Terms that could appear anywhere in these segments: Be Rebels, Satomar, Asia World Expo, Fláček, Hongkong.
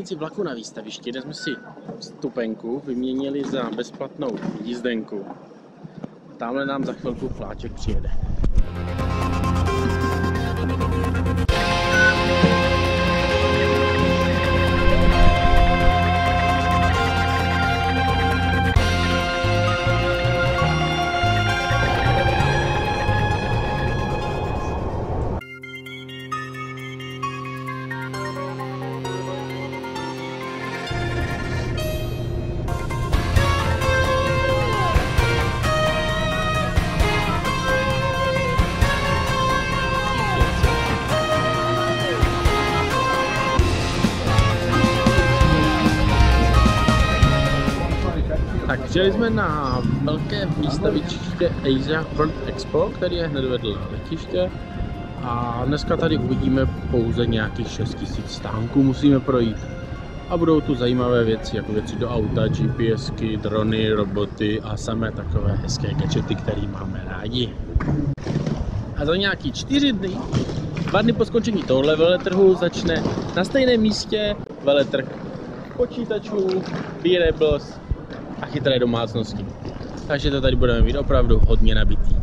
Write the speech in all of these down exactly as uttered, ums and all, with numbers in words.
stanici vlaku na výstavišti, kde jsme si vstupenku vyměnili za bezplatnou jízdenku. Tamhle nám za chvilku Fláček přijede. Přijeli jsme na velké výstaviště Asia World Expo, který je hned vedle letiště. A dneska tady uvidíme pouze nějakých šest tisíc stánků, musíme projít. A budou tu zajímavé věci, jako věci do auta, GPSky, drony, roboty a samé takové hezké gadgety, které máme rádi. A za nějaký čtyři dny, dva dny po skončení tohle veletrhu, začne na stejném místě veletrh počítačů, Be Rebels a chytré domácnosti. Takže to tady budeme mít opravdu hodně nabitý.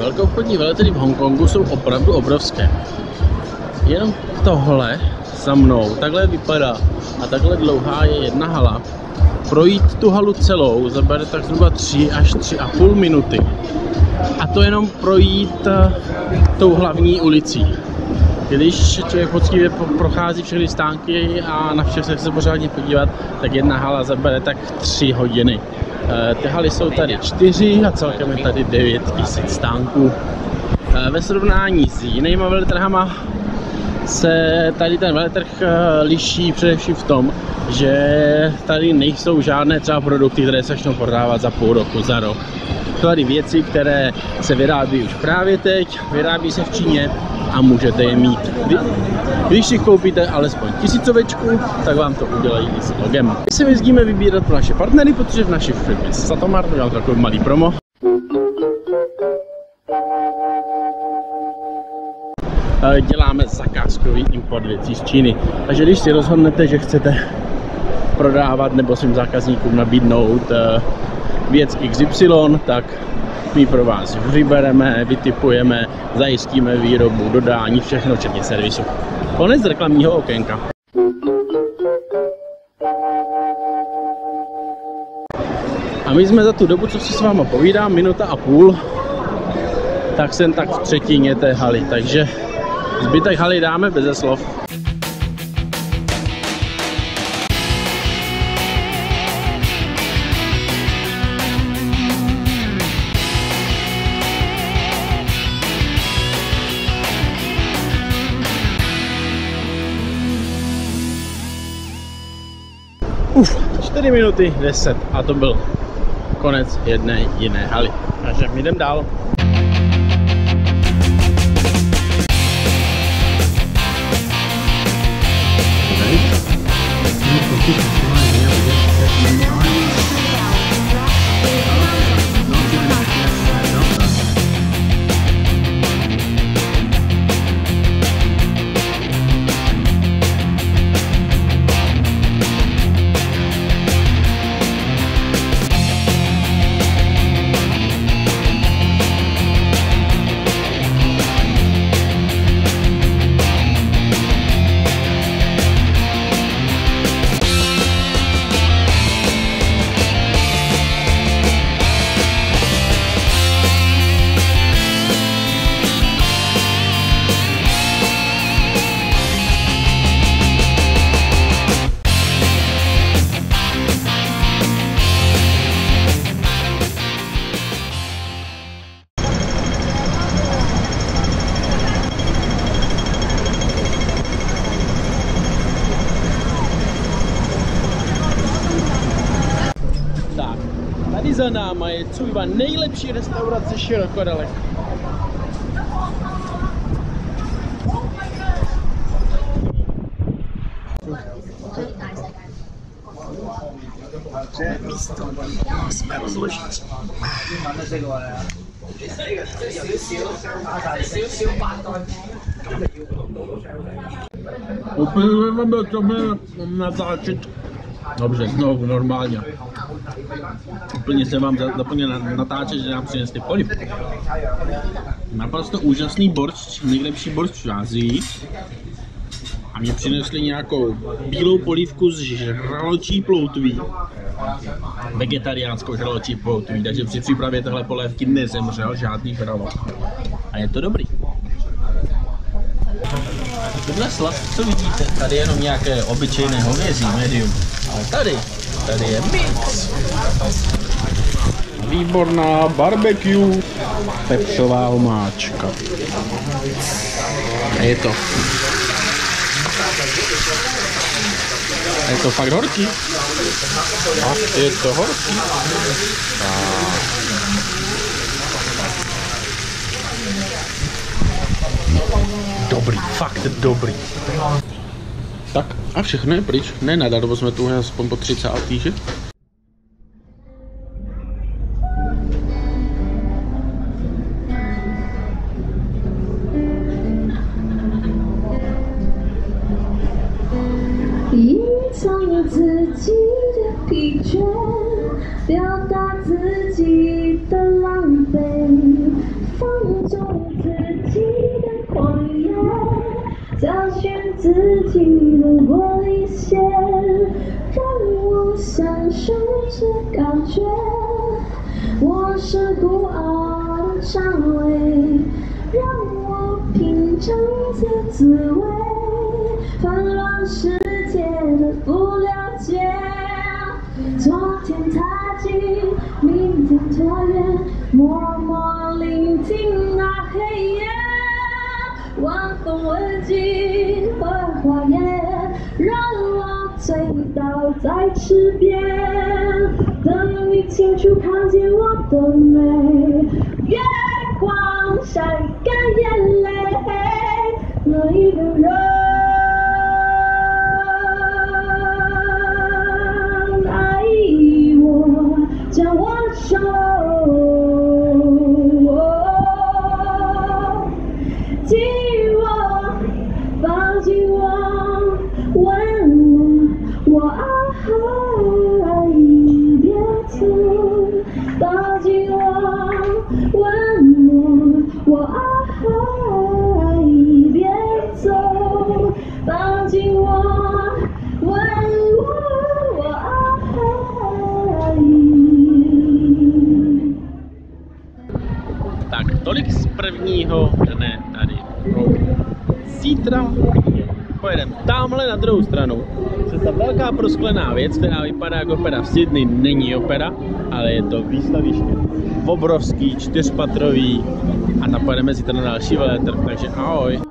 Velkoobchodní veletrhy v Hongkongu jsou opravdu obrovské. Jenom tohle za mnou, takhle vypadá a takhle dlouhá je jedna hala. Projít tu halu celou zabere tak zhruba tři až tři a půl minuty. A to jenom projít tou hlavní ulicí. Když člověk poctivě prochází všechny stánky a na vše se chce pořádně podívat, tak jedna hala zabere tak tři hodiny. Ty haly jsou tady čtyři a celkem je tady devět tisíc stánků. Ve srovnání s jinými veletrhama se tady ten veletrh liší především v tom, že tady nejsou žádné třeba produkty, které se začnou prodávat za půl roku, za rok. Jsou tady věci, které se vyrábí už právě teď, vyrábí se v Číně a můžete je mít. Když si koupíte alespoň tisícovečku, tak vám to udělají i s logem. My se jezdíme vybírat pro naše partnery, protože v naší firmě Satomar udělal takový malý promo. Děláme zakázkový import věcí z Číny. Takže když si rozhodnete, že chcete prodávat nebo svým zákazníkům nabídnout věc iks ypsilon, tak my pro vás vybereme, vytipujeme, zajistíme výrobu, dodání, všechno včetně servisu. Konec reklamního okénka. A my jsme za tu dobu, co si s váma povídám, minuta a půl, tak jsem tak v třetině té haly, takže zbytek haly dáme beze slov. čtyři minuty deset a to byl konec jedné jiné haly. Takže my jdeme dál. Za náma je cujba nejlepší restaurace široko daleko. Místo jsme rozložit. Opět byl to natáčet. Dobře, znovu normálně. Úplně se vám zapomněl natáčet, že nám přinesli polip. Naprosto úžasný boršč, nejlepší boršč v Asii. A mě přinesli nějakou bílou polívku z žraločí ploutví. Vegetariánskou žraločí ploutví, takže při přípravě téhle polévky nezemřel žádný žralok. A je to dobrý. Tohle slad, co vidíte, tady je jenom nějaké obyčejné hovězí médium. Ale tady, tady je mix. Výborná barbecue, pepřová omáčka. A je to. A je to fakt horký. A je to horký. Dobrý, fakt dobrý. Tak a všechno je pryč. Ne, nadarmo jsme tu aspoň po třicátý, že? Prosklená věc, která vypadá jako opera v Sydney, není opera, ale je to výstaviště. Obrovský, čtyřpatrový a napademe si na další veletrh, takže ahoj.